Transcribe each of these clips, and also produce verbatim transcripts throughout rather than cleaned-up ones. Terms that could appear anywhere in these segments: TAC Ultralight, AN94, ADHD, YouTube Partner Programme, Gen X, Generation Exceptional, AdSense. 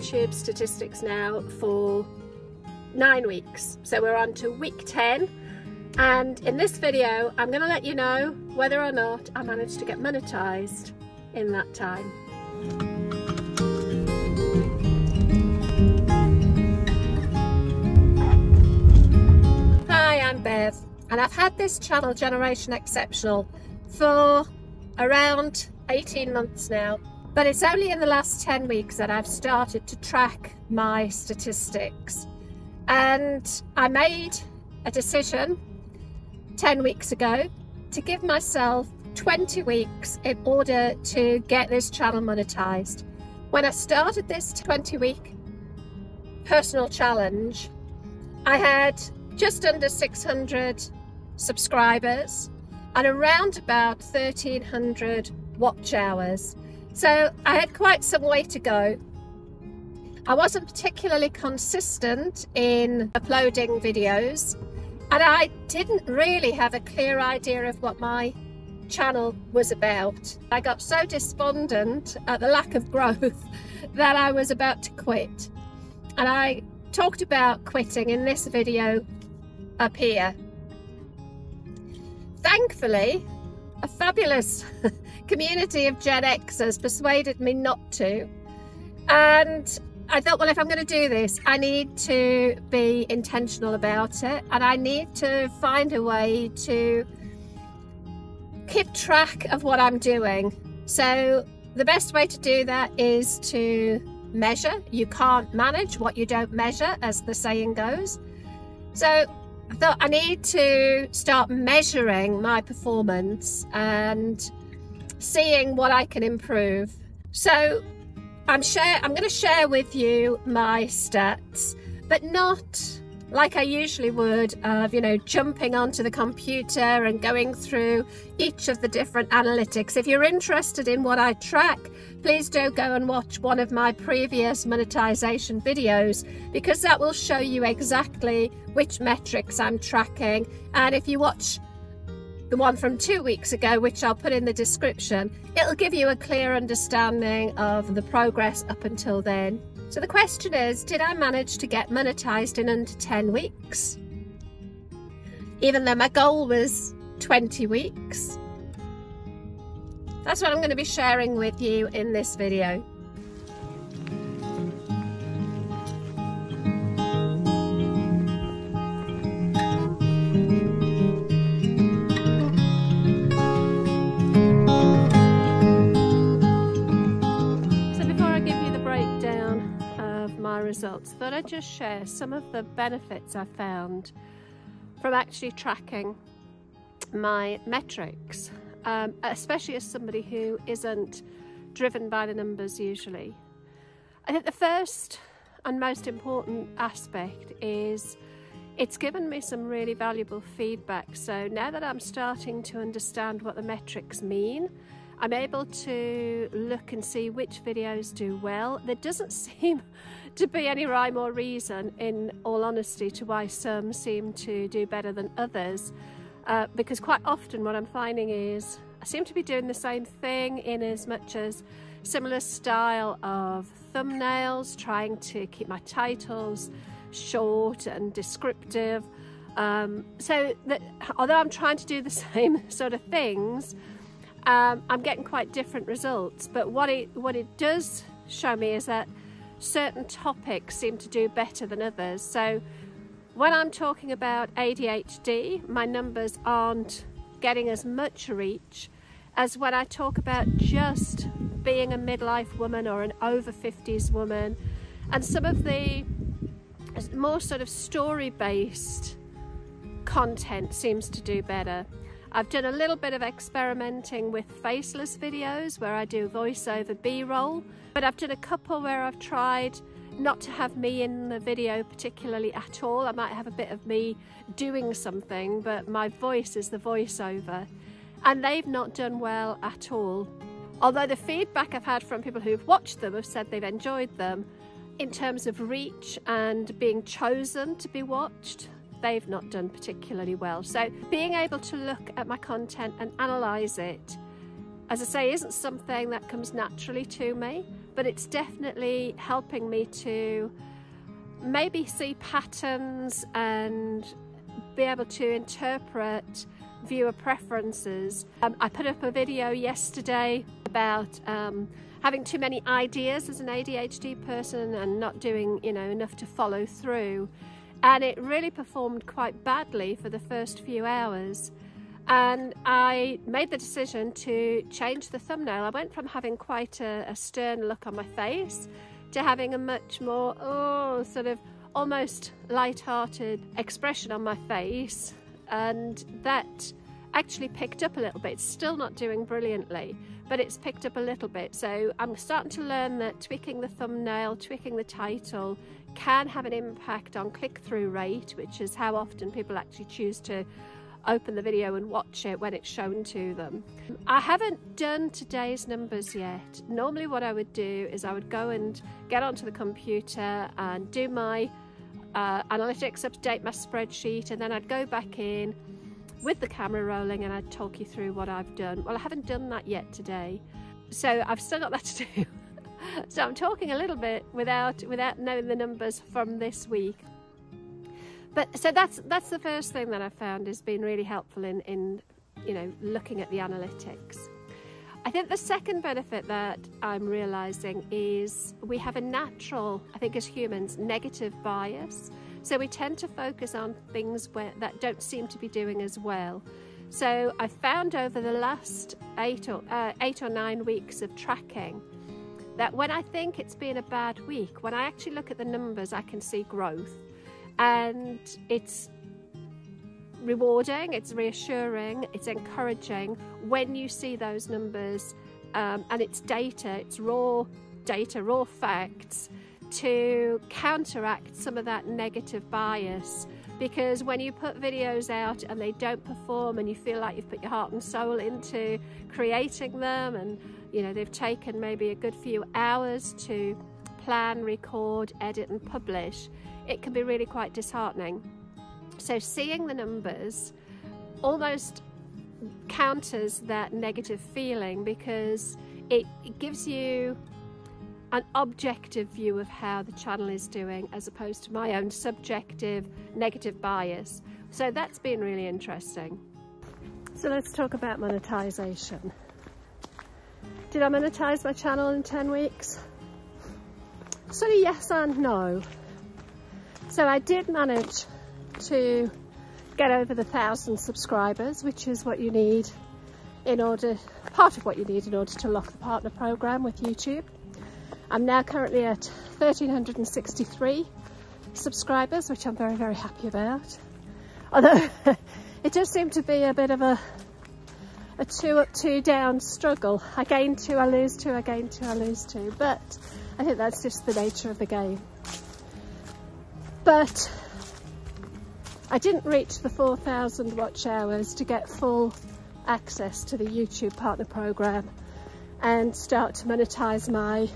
YouTube statistics now for nine weeks. So we're on to week ten. And in this video, I'm going to let you know whether or not I managed to get monetized in that time. Hi, I'm Bev, and I've had this channel, Generation Exceptional, for around eighteen months now. But it's only in the last ten weeks that I've started to track my statistics. And I made a decision ten weeks ago to give myself twenty weeks in order to get this channel monetized. When I started this twenty week personal challenge, I had just under six hundred subscribers and around about thirteen hundred watch hours. So I had quite some way to go. I wasn't particularly consistent in uploading videos, and I didn't really have a clear idea of what my channel was about. I got so despondent at the lack of growth that I was about to quit. And I talked about quitting in this video up here. Thankfully, a fabulous community of Gen Xers persuaded me not to. And I thought, well, if I'm going to do this, I need to be intentional about it, and I need to find a way to keep track of what I'm doing. So the best way to do that is to measure. You can't manage what you don't measure, as the saying goes. So I thought I need to start measuring my performance and seeing what I can improve. So I'm, share, I'm going to share with you my stats, but not like I usually would of, you know, jumping onto the computer and going through each of the different analytics. If you're interested in what I track, please do go and watch one of my previous monetization videos, because that will show you exactly which metrics I'm tracking. And if you watch the one from two weeks ago, which I'll put in the description, it'll give you a clear understanding of the progress up until then. So the question is, did I manage to get monetized in under ten weeks? Even though my goal was twenty weeks. That's what I'm going to be sharing with you in this video. Results, thought I'd just share some of the benefits I found from actually tracking my metrics, um, especially as somebody who isn't driven by the numbers usually. I think the first and most important aspect is it's given me some really valuable feedback. So now that I'm starting to understand what the metrics mean, I'm able to look and see which videos do well. There doesn't seem to be any rhyme or reason, in all honesty, to why some seem to do better than others, uh, because quite often what I'm finding is I seem to be doing the same thing, in as much as similar style of thumbnails, trying to keep my titles short and descriptive. Um, so that, although I'm trying to do the same sort of things, Um, I'm getting quite different results. But what it, what it does show me is that certain topics seem to do better than others. So when I'm talking about A D H D, my numbers aren't getting as much reach as when I talk about just being a midlife woman or an over fifties woman, and some of the more sort of story-based content seems to do better. I've done a little bit of experimenting with faceless videos where I do voiceover B-roll, but I've done a couple where I've tried not to have me in the video particularly at all. I might have a bit of me doing something, but my voice is the voiceover, and they've not done well at all. Although the feedback I've had from people who've watched them have said they've enjoyed them, in terms of reach and being chosen to be watched, they've not done particularly well. So being able to look at my content and analyse it, as I say, isn't something that comes naturally to me, but it's definitely helping me to maybe see patterns and be able to interpret viewer preferences. Um, I put up a video yesterday about um, having too many ideas as an A D H D person and not doing, you know, enough to follow through, and it really performed quite badly for the first few hours. And I made the decision to change the thumbnail. I went from having quite a, a stern look on my face to having a much more oh sort of almost light-hearted expression on my face, and that actually picked up a little bit. Still not doing brilliantly, but it's picked up a little bit. So I'm starting to learn that tweaking the thumbnail, tweaking the title can have an impact on click-through rate, which is how often people actually choose to open the video and watch it when it's shown to them. I haven't done today's numbers yet. Normally what I would do is I would go and get onto the computer and do my uh, analytics, update my spreadsheet, and then I'd go back in with the camera rolling and I'd talk you through what I've done. Well, I haven't done that yet today, so I've still got that to do. So I'm talking a little bit without without knowing the numbers from this week. But so that's that's the first thing that I found has been really helpful in, in you know, looking at the analytics. I think the second benefit that I'm realizing is we have a natural, I think as humans, negative bias. So we tend to focus on things where, that don't seem to be doing as well. So I found over the last eight or, uh, eight or nine weeks of tracking that when I think it's been a bad week, when I actually look at the numbers, I can see growth. And it's rewarding, it's reassuring, it's encouraging when you see those numbers, um, and it's data, it's raw data, raw facts to counteract some of that negative bias. Because when you put videos out and they don't perform and you feel like you've put your heart and soul into creating them, and you know they've taken maybe a good few hours to plan, record, edit and publish, it can be really quite disheartening. So seeing the numbers almost counters that negative feeling, because it, it gives you an objective view of how the channel is doing, as opposed to my own subjective negative bias. So that's been really interesting. So let's talk about monetization. Did I monetize my channel in ten weeks? Sort of yes and no. So I did manage to get over the thousand subscribers, which is what you need in order, part of what you need in order to lock the partner program with YouTube. I'm now currently at one thousand three hundred sixty-three subscribers, which I'm very, very happy about. Although it does seem to be a bit of a, a two up, two down struggle. I gain two, I lose two, I gain two, I lose two. But I think that's just the nature of the game. But I didn't reach the four thousand watch hours to get full access to the YouTube Partner Programme and start to monetize my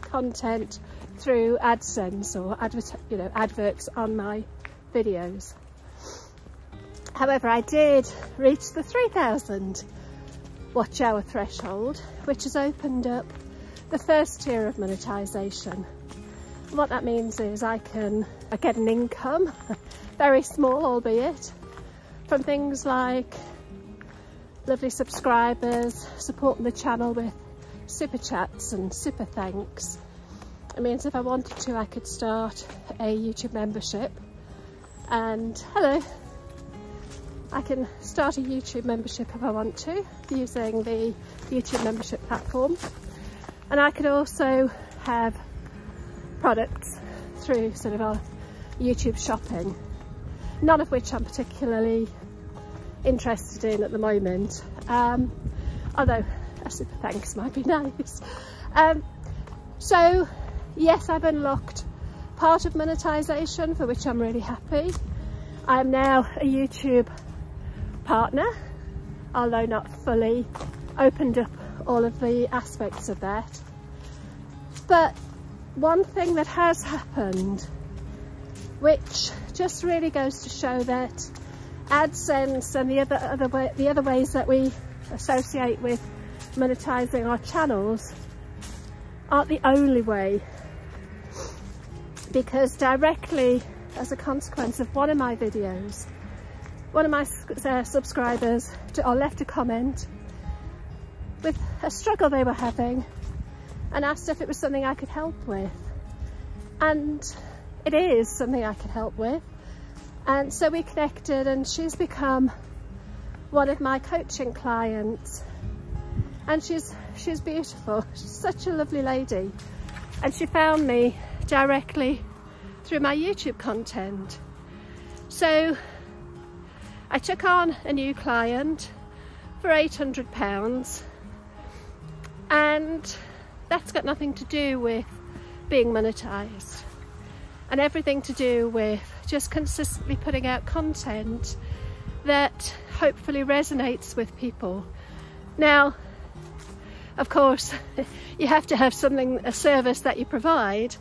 content through AdSense or advert, you know, adverts on my videos. However, I did reach the three thousand watch hour threshold, which has opened up the first tier of monetization. What that means is I can I get an income, very small albeit, from things like lovely subscribers supporting the channel with super chats and super thanks. It means if I wanted to, I could start a YouTube membership, and hello, I can start a YouTube membership if I want to using the YouTube membership platform. And I could also have products through sort of our YouTube shopping, none of which I'm particularly interested in at the moment, um, although a super thanks might be nice. Um, so yes, I've unlocked part of monetization, for which I'm really happy. I'm now a YouTube partner, although not fully opened up all of the aspects of that. But one thing that has happened, which just really goes to show that AdSense and the other, other way, the other ways that we associate with monetizing our channels aren't the only way, because directly as a consequence of one of my videos, one of my uh, subscribers to, or left a comment with a struggle they were having and asked if it was something I could help with. And it is something I could help with. And so we connected, and she's become one of my coaching clients. And she's, she's beautiful. She's such a lovely lady. And she found me directly through my YouTube content. So I took on a new client for eight hundred pounds, and that's got nothing to do with being monetized, and everything to do with just consistently putting out content that hopefully resonates with people. Now, of course, you have to have something, a service that you provide,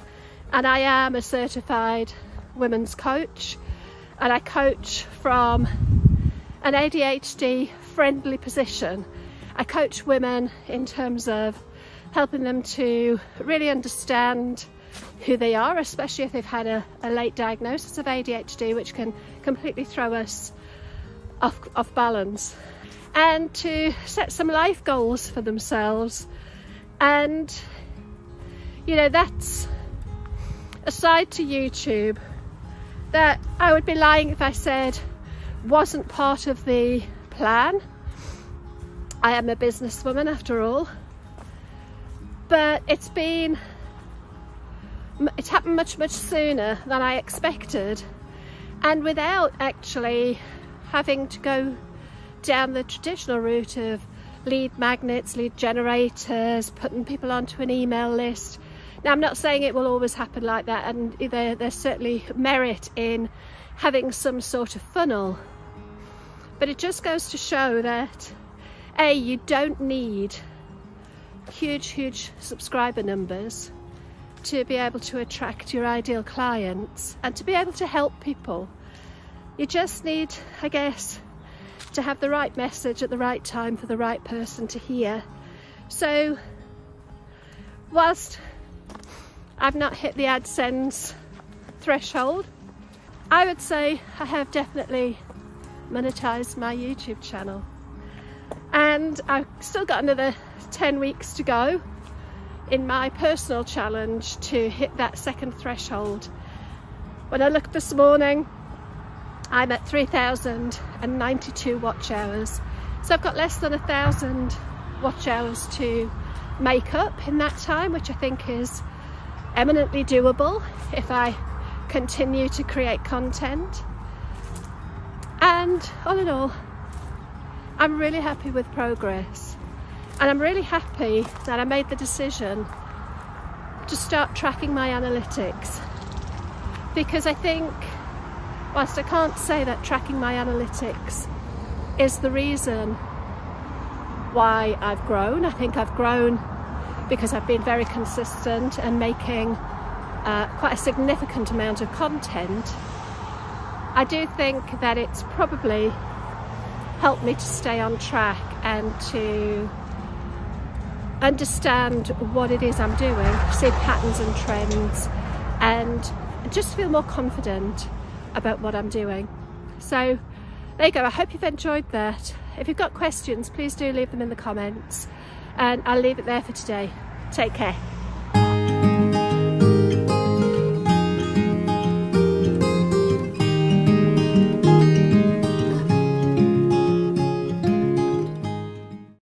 and I am a certified women's coach, and I coach from an A D H D friendly position. I coach women in terms of helping them to really understand who they are, especially if they've had a, a late diagnosis of A D H D, which can completely throw us off, off balance, and to set some life goals for themselves. And you know, that's a side to YouTube that I would be lying if I said wasn't part of the plan. I am a businesswoman after all. But it's been, it's happened much, much sooner than I expected, and without actually having to go down the traditional route of lead magnets, lead generators, putting people onto an email list. Now, I'm not saying it will always happen like that, and there, there's certainly merit in having some sort of funnel, but it just goes to show that A, you don't need huge, huge subscriber numbers to be able to attract your ideal clients and to be able to help people. You just need, I guess, to have the right message at the right time for the right person to hear. So whilst I've not hit the AdSense threshold, I would say I have definitely monetized my YouTube channel. And I've still got another ten weeks to go in my personal challenge to hit that second threshold. When I looked this morning, I'm at three thousand ninety-two watch hours. So I've got less than a thousand watch hours to make up in that time, which I think is eminently doable if I continue to create content. And all in all, I'm really happy with progress. And I'm really happy that I made the decision to start tracking my analytics, because I think, whilst I can't say that tracking my analytics is the reason why I've grown, I think I've grown because I've been very consistent and making uh, quite a significant amount of content. I do think that it's probably helped me to stay on track and to understand what it is I'm doing, see patterns and trends, and just feel more confident about what I'm doing. So there you go. I hope you've enjoyed that. If you've got questions, please do leave them in the comments, and I'll leave it there for today. Take care.